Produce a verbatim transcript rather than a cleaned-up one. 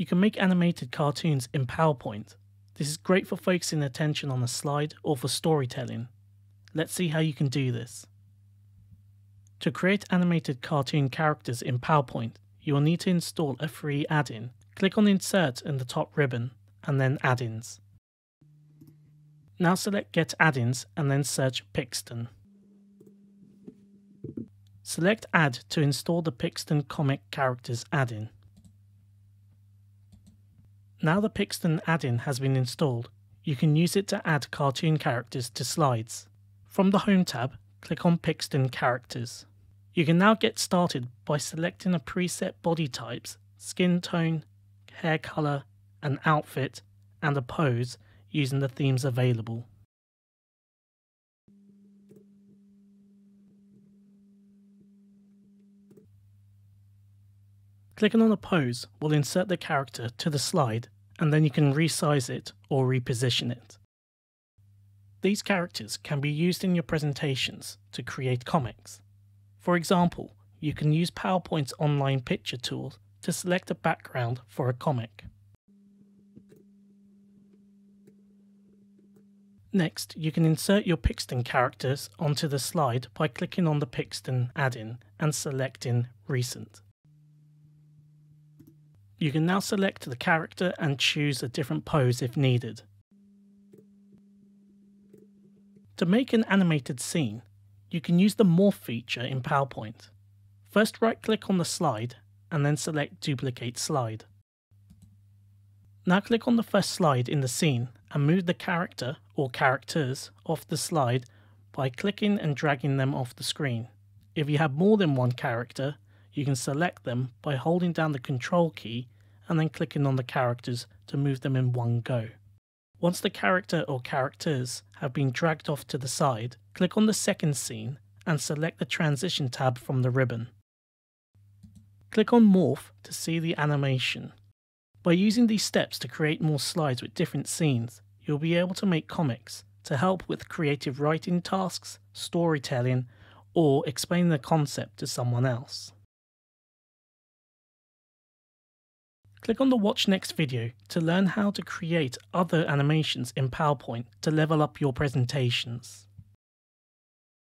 You can make animated cartoons in PowerPoint. This is great for focusing attention on a slide or for storytelling. Let's see how you can do this. To create animated cartoon characters in PowerPoint, you will need to install a free add-in. Click on Insert in the top ribbon, and then Add-ins. Now select Get Add-ins and then search Pixton. Select Add to install the Pixton Comic Characters add-in. Now the Pixton add-in has been installed, you can use it to add cartoon characters to slides. From the Home tab, click on Pixton Characters. You can now get started by selecting the preset body types, skin tone, hair color, an outfit, and a pose using the themes available. Clicking on a pose will insert the character to the slide, and then you can resize it or reposition it. These characters can be used in your presentations to create comics. For example, you can use PowerPoint's online picture tool to select a background for a comic. Next, you can insert your Pixton characters onto the slide by clicking on the Pixton add-in and selecting Recent. You can now select the character and choose a different pose if needed. To make an animated scene, you can use the Morph feature in PowerPoint. First, right-click on the slide and then select Duplicate Slide. Now click on the first slide in the scene and move the character or characters off the slide by clicking and dragging them off the screen. If you have more than one character, you can select them by holding down the Control key and then clicking on the characters to move them in one go. Once the character or characters have been dragged off to the side, click on the second scene and select the Transition tab from the ribbon. Click on Morph to see the animation. By using these steps to create more slides with different scenes, you'll be able to make comics to help with creative writing tasks, storytelling, or explaining the concept to someone else. Click on the Watch Next video to learn how to create other animations in PowerPoint to level up your presentations.